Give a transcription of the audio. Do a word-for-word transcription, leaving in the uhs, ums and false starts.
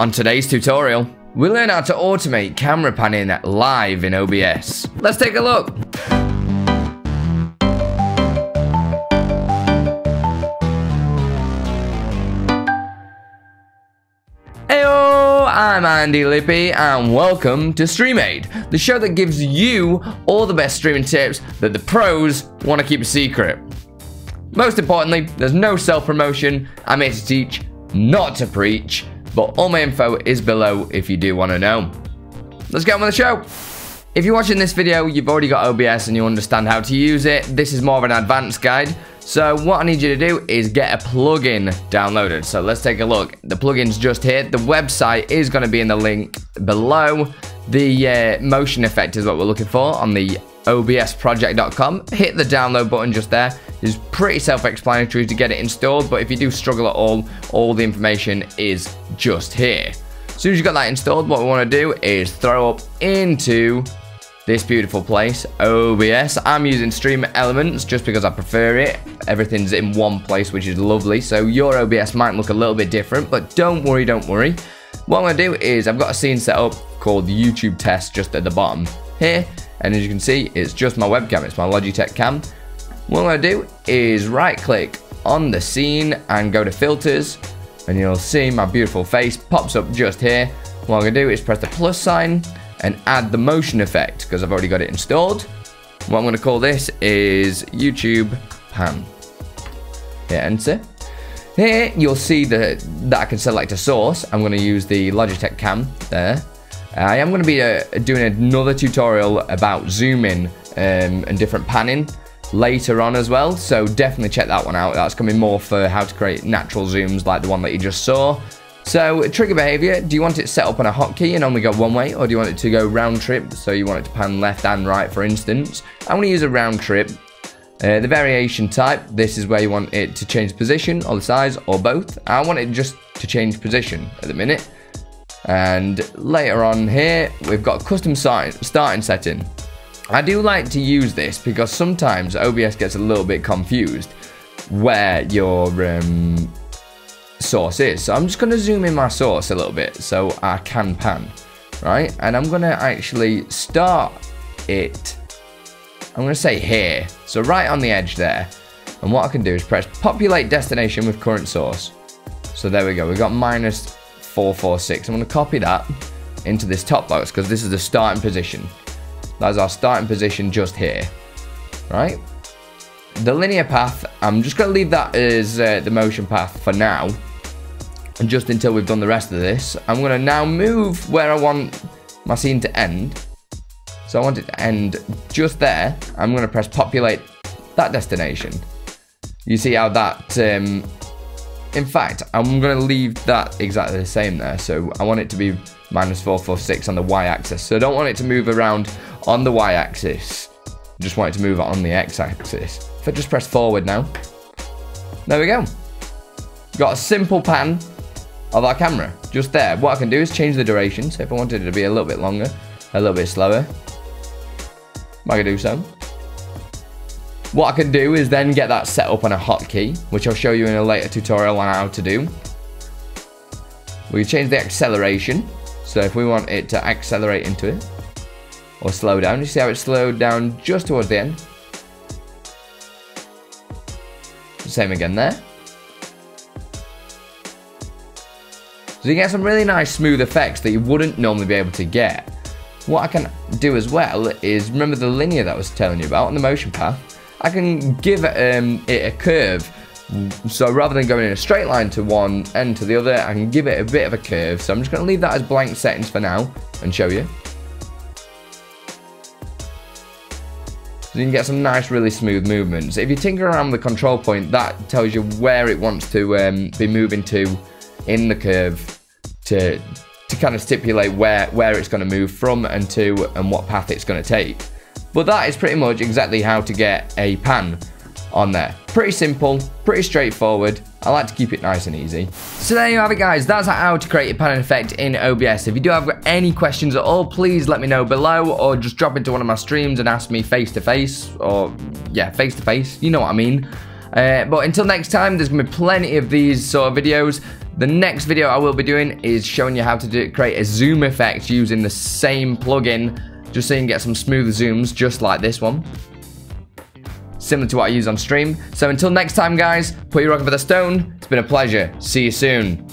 On today's tutorial, we learn how to automate camera panning live in O B S. Let's take a look. Heyo, I'm Andilippi and welcome to StreamAid, the show that gives you all the best streaming tips that the pros want to keep a secret. Most importantly, there's no self-promotion. I'm here to teach, not to preach. But all my info is below if you do want to know. Let's get on with the show. If you're watching this video, you've already got O B S and you understand how to use it. This is more of an advanced guide. So what I need you to do is get a plugin downloaded. So let's take a look. The plugin's just here. The website is going to be in the link below. The uh, motion effect is what we're looking for on the O B S project dot com. Hit the download button just there. It's pretty self-explanatory to get it installed, but if you do struggle at all, all the information is just here. As soon as you've got that installed, what we want to do is throw up into this beautiful place, O B S. I'm using Stream Elements just because I prefer it. Everything's in one place, which is lovely. So your O B S might look a little bit different, but don't worry, don't worry. What I'm going to do is I've got a scene set up called YouTube Test just at the bottom here. And as you can see, it's just my webcam, it's my Logitech cam. What I'm going to do is right click on the scene and go to filters, and you'll see my beautiful face pops up just here. What I'm going to do is press the plus sign and add the motion effect because I've already got it installed. What I'm going to call this is YouTube Pan. Hit enter. Here you'll see that, that I can select a source. I'm going to use the Logitech cam there. I am going to be uh, doing another tutorial about zooming um, and different panning later on as well, so definitely check that one out. That's coming more for how to create natural zooms like the one that you just saw. So trigger behavior, do you want it set up on a hotkey and only go one way, or do you want it to go round trip, so you want it to pan left and right, for instance? I'm going to use a round trip. Uh, the variation type, this is where you want it to change position or the size or both. I want it just to change position at the minute. And later on here, we've got custom starting setting. I do like to use this because sometimes O B S gets a little bit confused where your um, source is. So I'm just going to zoom in my source a little bit so I can pan, right? And I'm going to actually start it, I'm going to say here. So right on the edge there. And what I can do is press populate destination with current source. So there we go. We've got minus four four six. I'm going to copy that into this top box because this is the starting position. That's our starting position just here, right? The linear path, I'm just going to leave that as uh, the motion path for now, and just until we've done the rest of this. I'm going to now move where I want my scene to end. So I want it to end just there. I'm going to press populate that destination. You see how that... Um, In fact, I'm going to leave that exactly the same there. So I want it to be minus four four six on the y-axis. So I don't want it to move around on the y-axis. I just want it to move on the x-axis. If I just press forward now, there we go. Got a simple pan of our camera just there. What I can do is change the duration. So if I wanted it to be a little bit longer, a little bit slower, I can do so. What I can do is then get that set up on a hotkey, which I'll show you in a later tutorial on how to do. We change the acceleration, so if we want it to accelerate into it, or slow down, you see how it's slowed down just towards the end. Same again there. So you get some really nice smooth effects that you wouldn't normally be able to get. What I can do as well is, remember the linear that I was telling you about on the motion path? I can give um, it a curve, so rather than going in a straight line to one end to the other, I can give it a bit of a curve. So I'm just going to leave that as blank settings for now and show you. So you can get some nice, really smooth movements. If you tinker around with the control point, that tells you where it wants to um, be moving to in the curve to to kind of stipulate where where it's going to move from and to and what path it's going to take. But that is pretty much exactly how to get a pan on there. Pretty simple, pretty straightforward. I like to keep it nice and easy. So there you have it, guys. That's how to create a panning effect in O B S. If you do have any questions at all, please let me know below, or just drop into one of my streams and ask me face to face, or yeah, face to face. You know what I mean. Uh, but until next time, there's going to be plenty of these sort of videos. The next video I will be doing is showing you how to do, create a zoom effect using the same plugin, just so you can get some smooth zooms just like this one. Similar to what I use on stream. So until next time, guys, put your rock over the stone. It's been a pleasure. See you soon.